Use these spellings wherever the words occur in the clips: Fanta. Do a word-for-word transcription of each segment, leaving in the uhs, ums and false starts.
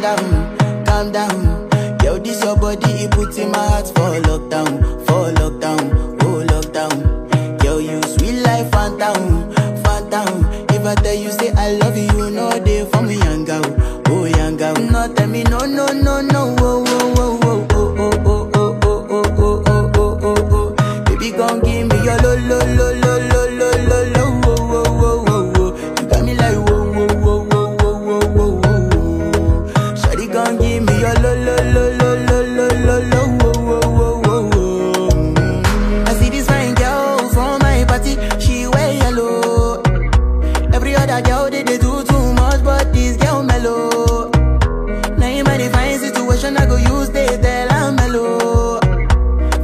calm down, calm down. Yo, this your body, it puts in my heart for lockdown, for lockdown, oh lockdown. Yo, you sweet life, Fanta, Fanta. If I tell you say I love you, no day for me, young girl, oh young girl. No tell me no, no, no, no, oh, oh, oh, oh, oh, oh, oh, oh, oh, oh, oh, oh, oh, oh. Baby, gon' give me your lo, lo, lo, lo, lo, lo, lo, lo. Girl, they, they do too much, but this girl mellow. Now in my divine situation, I go use they tell I'm mellow.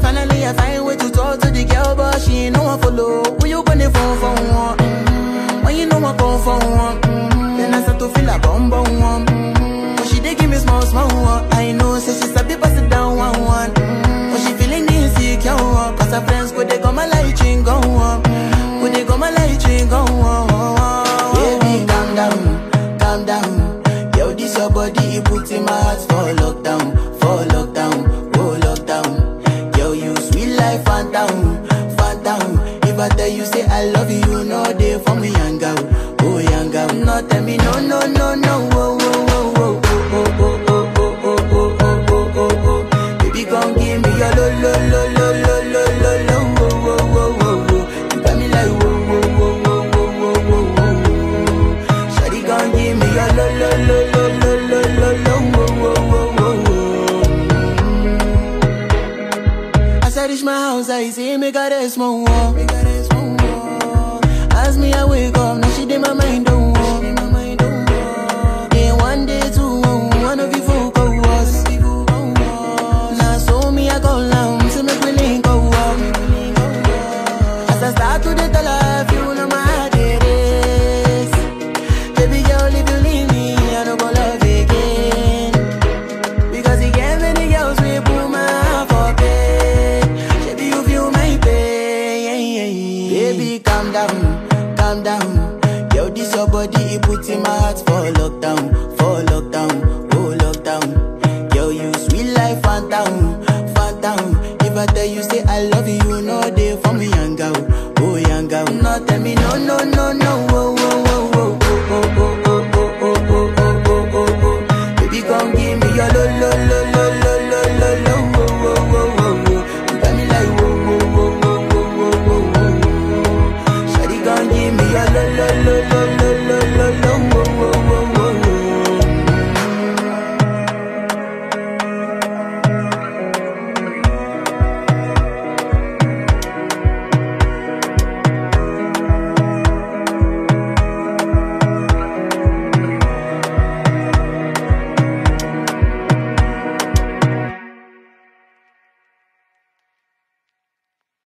Finally, I find way to talk to the girl, but she ain't no one follow. Who you gonna phone for one? Mm-hmm. When you know I phone for one? Mm-hmm. Then I start to feel a bum bum one. Mm-hmm. But she they give me small small one. I know, say so she's a bit pass it down one one. Mm-hmm. But she feeling insecure one. Cause her friends go they go my light ring go on. Mm-hmm. Go they go my light ring go on. Your body it puts in my heart for lockdown, for lockdown, oh lockdown. Yo, you sweet life, Fanta, Fanta. If I tell you say I love you, no day for me, young girl, oh young girl. No tell me no, no, no, no, oh, oh, oh, oh, oh, oh, oh, oh, oh, oh, oh, oh, oh. Baby, gon' give me your lo, lo, lo, lo, lo, lo, lo, lo, oh, oh, oh, oh, oh. You got me like oh, oh, oh, oh, oh, oh, oh, oh. Shawty gon' give me your lo, lo, lo, lo. Reach my house, I see me got a small wall. As me I wake up, now she did my mind don't walk. Then one day two, one of you fool go was. Now so me I go down, so me feeling go up. As I start to the tell her, you know my heart it is. Baby girl, if you leave me, I don't go love again. Because he gave me the girls we pull my heart for pain. Baby, calm down, calm down. Yo, this your body, it puts in my heart for lockdown, for lockdown, oh lockdown. Yo, you sweet life, Fanta, Fanta. If I tell you, say I love you,